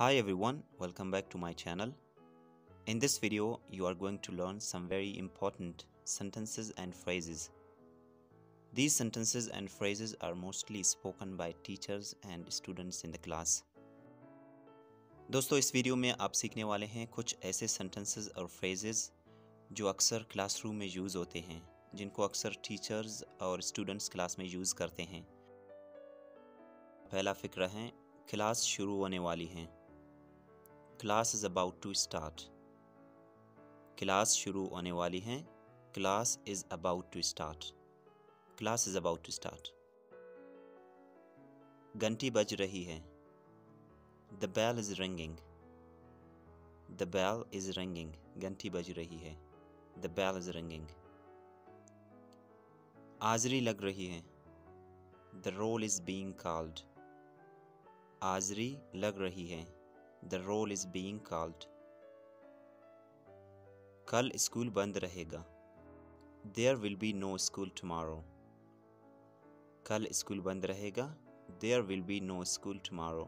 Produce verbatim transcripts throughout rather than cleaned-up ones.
Hi everyone, welcome back to my channel. In this video, you are going to learn some very important sentences and phrases. These sentences and phrases are mostly spoken by teachers and students in the class. दोस्तों, इस video में आप सीखने वाले हैं कुछ ऐसे sentences और phrases जो अक्सर क्लासरूम में यूज़ होते हैं, जिनको अक्सर टीचर्स और स्टूडेंट्स क्लास में यूज़ करते हैं। पहला फिक्रा है, क्लास शुरू होने वाली है। Class is about to start. Class शुरू होने वाली है। Class is about to start. Class is about to start. घंटी बज रही है। The bell is ringing. The bell is ringing. घंटी बज रही है। The bell is ringing. हाज़री लग रही है। The roll is being called. हाज़री लग रही है। The roll is being called. कल स्कूल बंद रहेगा। There will be no school tomorrow. कल स्कूल बंद रहेगा। There will be no school tomorrow.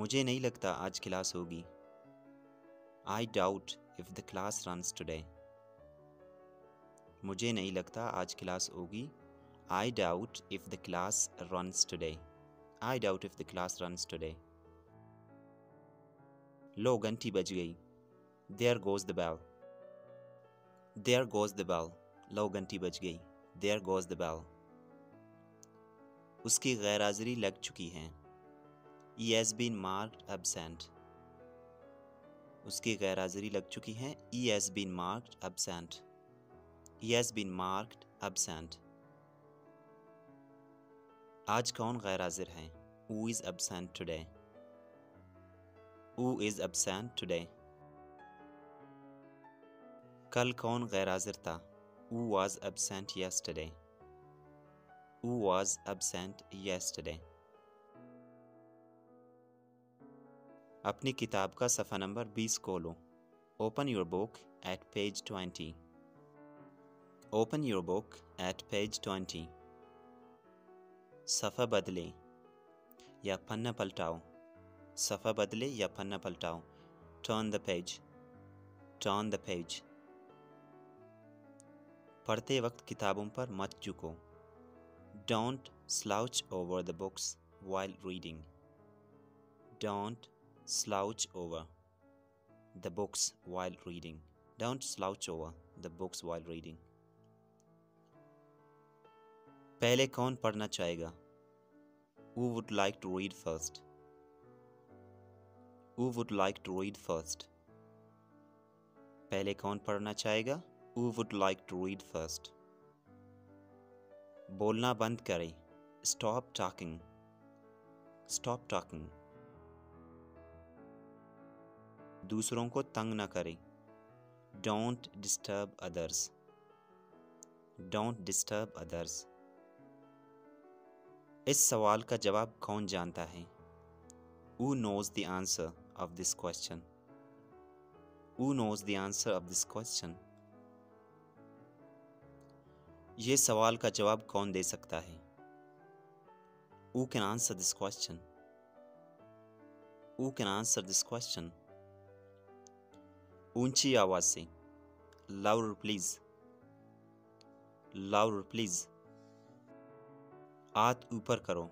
मुझे नहीं लगता आज क्लास होगी। I doubt if the class runs today. मुझे नहीं लगता आज क्लास होगी। I doubt if the class runs today. I doubt if the class runs today. लो घंटी बज गई. There goes the bell. There goes the bell. लो घंटी बज गई. There goes the bell. उसकी गैर हाज़िरी लग चुकी है. He has been marked absent. उसकी गैर हाज़िरी लग चुकी है. He has been marked absent. He has been marked absent. आज कौन गैर हाजिर है? Who is absent today? Who is absent today? कल कौन गैर हाजिर था? Who was absent yesterday? Who was absent yesterday? अपनी किताब का सफ़ा नंबर बीस खोलो. Open your book at page twenty. Open your book at page twenty. सफ़ा बदले या पन्ना पलटाओ. सफ़ा बदले या पन्ना पलटाओ. Turn the page. Turn the page. पढ़ते वक्त किताबों पर मत झुको. Don't slouch over the books while reading. Don't slouch over the books while reading. Don't slouch over the books while reading. पहले कौन पढ़ना चाहेगा? Who would like to read first? Who would like to read first? पहले कौन पढ़ना चाहेगा? Who would like to read first? बोलना बंद करें. Stop talking. Stop talking. दूसरों को तंग ना करें. Don't disturb others. Don't disturb others. इस सवाल का जवाब कौन जानता है? Who knows the answer of this question? Who knows the answer of this question? ये सवाल का जवाब कौन दे सकता है? Who can answer this question? Who can answer this question? ऊंची आवाज से. Louder please. Louder please. हाथ ऊपर करो.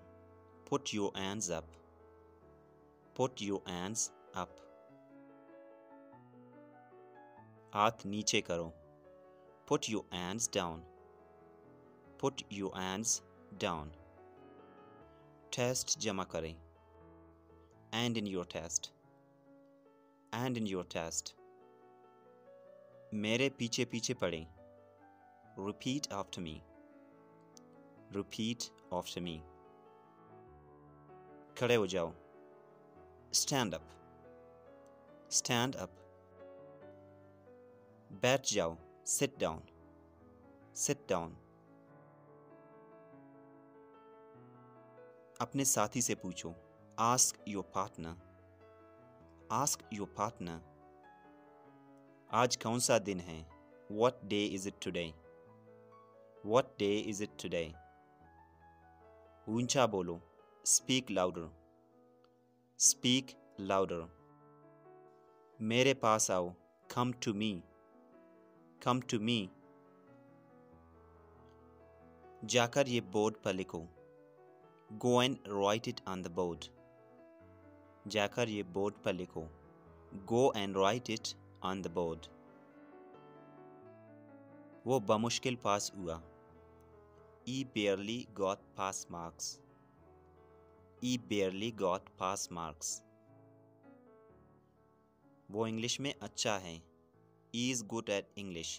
Put your hands up. Put your hands up. हाथ नीचे करो. Put your hands down. Put your hands down. Test जमा करें. Hand in your test. Hand in your test. मेरे पीछे पीछे पड़ें. Repeat after me. Repeat after me. खड़े हो जाओ. Stand up. Stand up. बैठ जाओ. Sit down. Sit down. अपने साथी से पूछो. Ask your partner. Ask your partner. आज कौन सा दिन है? What day is it today? What day is it today? ऊंचा बोलो. Speak louder. Speak louder. मेरे पास आओ, come to me, come to me. जाकर ये बोर्ड पर लिखो, go and right it on the board. जाकर ये बोर्ड पर लिखो, go and right it on the board. वो बमुश्किल पास हुआ, he barely got pass marks, he barely got pass marks. वो इंग्लिश में अच्छा है, he is good at English,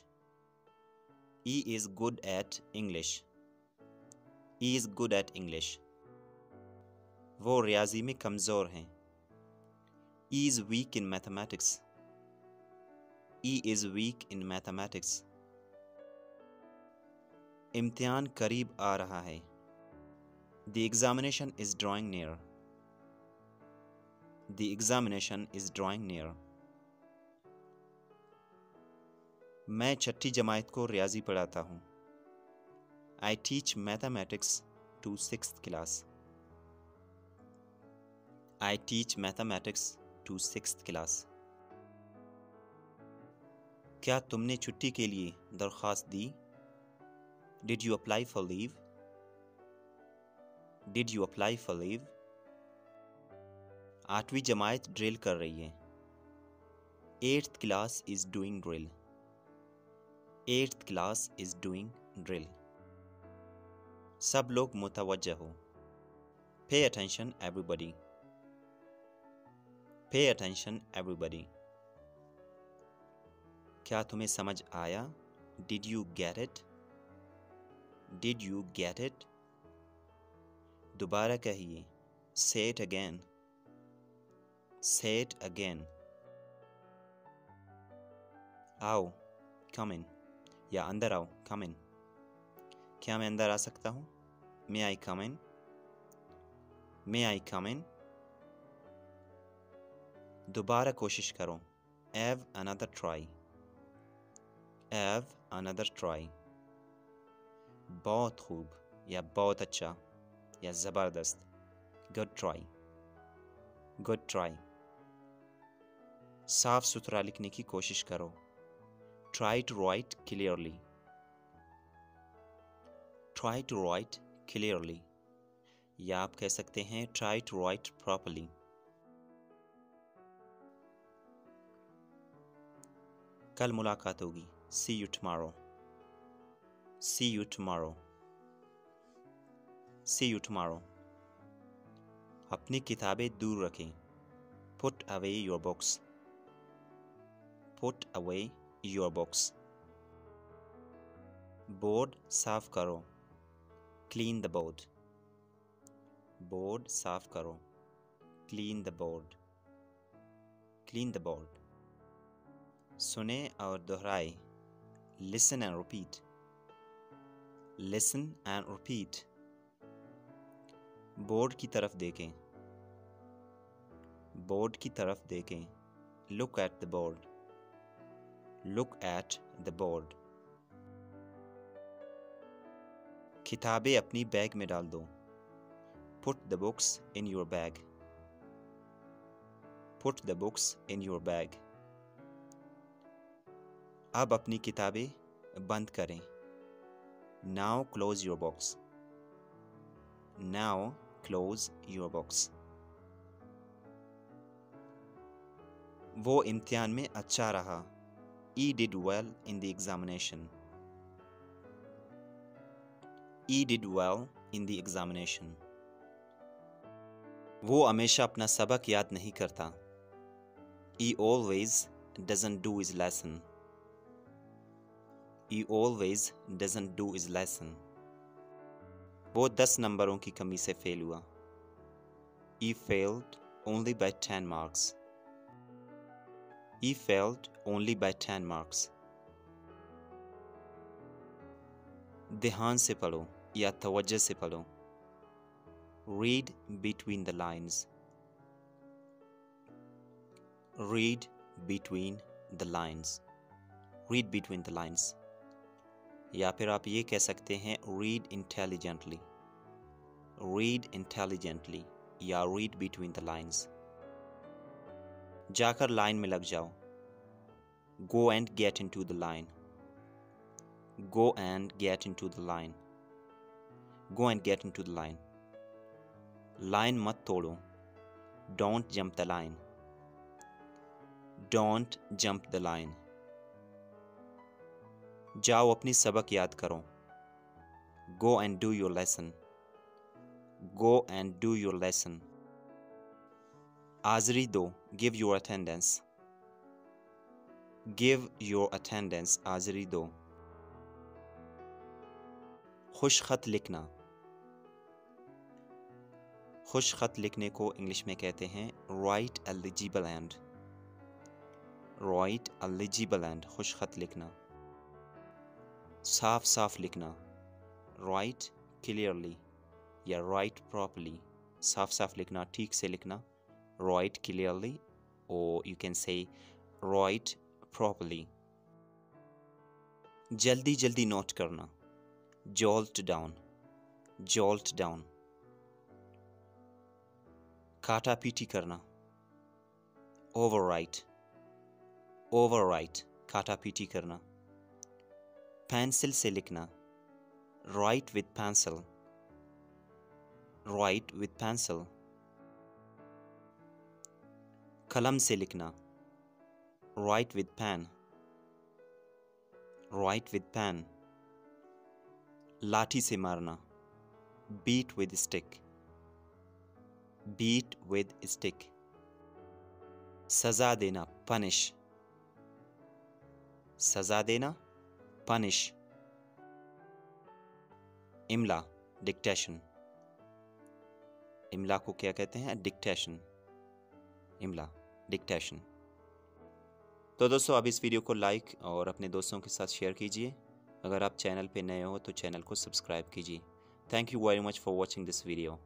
he is good at English, he is good at English. वो रियाजी में कमज़ोर हैं, he is weak in mathematics, he is weak in mathematics. इम्तिहान करीब आ रहा है, the examination is drawing near, the examination is drawing near. मैं छठी जमात को रियाजी पढ़ाता हूँ, I teach mathematics to sixth class, I teach mathematics to sixth class. क्या तुमने छुट्टी के लिए दरख्वास्त दी? Did you apply for leave? Did you apply for leave? आठवीं जमात ड्रिल कर रही है, eighth class is doing drill, eighth class is doing drill. सब लोग मुतवज्जा हो, pay attention everybody, pay attention everybody. क्या तुम्हें समझ आया? Did you get it? Did you get it? दोबारा कहिए, say it again, say it again। आओ, come in, या अंदर आओ, come in। क्या मैं अंदर आ सकता हूँ? May I come in? May I come in? दोबारा कोशिश करो, have another try, have another try। बहुत खूब या बहुत अच्छा या ज़बरदस्त, गुड ट्राई, गुड ट्राई। साफ सुथरा लिखने की कोशिश करो, try to write clearly, try to write clearly, या आप कह सकते हैं ट्राई टू राइट प्रॉपरली। कल मुलाकात होगी, see you tomorrow, See you tomorrow, see you tomorrow। अपनी किताबें दूर रखें, put away your books, put away your books। Board साफ करो, clean the board, बोर्ड साफ करो, clean the board, clean the board। सुने और दोहराए, listen and repeat, listen and repeat। Board की तरफ देखें, बोर्ड की तरफ देखें, look at the board, look at the board। किताबें अपनी बैग में डाल दो, put the books in your bag, put the books in your bag। अब अपनी किताबें बंद करें, now close your box, now close your box। वो इम्तिहान में अच्छा रहा, he did well in the examination, he did well in the examination। वो हमेशा अपना सबक याद नहीं करता, he always doesn't do his lesson, he always doesn't do his lesson। वो दस नंबरों की कमी से फेल हुआ, he failed only by ten marks, he failed only by ten marks। ध्यान से पढ़ो या तवज्जो से पढ़ो, read between the lines, read between the lines, read between the lines। या फिर आप ये कह सकते हैं read intelligently, read intelligently, या read between the lines। जाकर लाइन में लग जाओ। Go and get into the line. Go and get into the line. Go and get into the line. Line मत तोड़ो। Don't jump the line. Don't jump the line. जाओ अपनी सबक याद करो। Go and do your lesson. Go and do your lesson. हाज़री दो। Give your attendance. Give your attendance. हाज़री दो। खुश खत लिखना। खुश खत लिखने को इंग्लिश में कहते हैं write a legible hand. Write a legible hand. खुश खत लिखना। साफ साफ लिखना। राइट क्लियरली या राइट प्रॉपरली। साफ साफ लिखना, ठीक से लिखना। राइट क्लियरली और you can say write properly. जल्दी जल्दी नोट करना। Jolt down. Jolt down. काटा पीटी करना। ओवरराइट। ओवरराइट। काटा पीटी करना। पेंसिल से लिखना। Write with pencil. Write with pencil. कलम से लिखना। Write with pen. Write with pen. लाठी से मारना। Beat with stick. Beat with stick. सजा देना। पनिश। सजा देना। पनिश। इमला। डिक्टेशन। इमला को क्या कहते हैं? डिक्टेशन। इमला। डिक्टेशन। तो दोस्तों आप इस वीडियो को लाइक और अपने दोस्तों के साथ शेयर कीजिए। अगर आप चैनल पे नए हो तो चैनल को सब्सक्राइब कीजिए। Thank you very much for watching this video.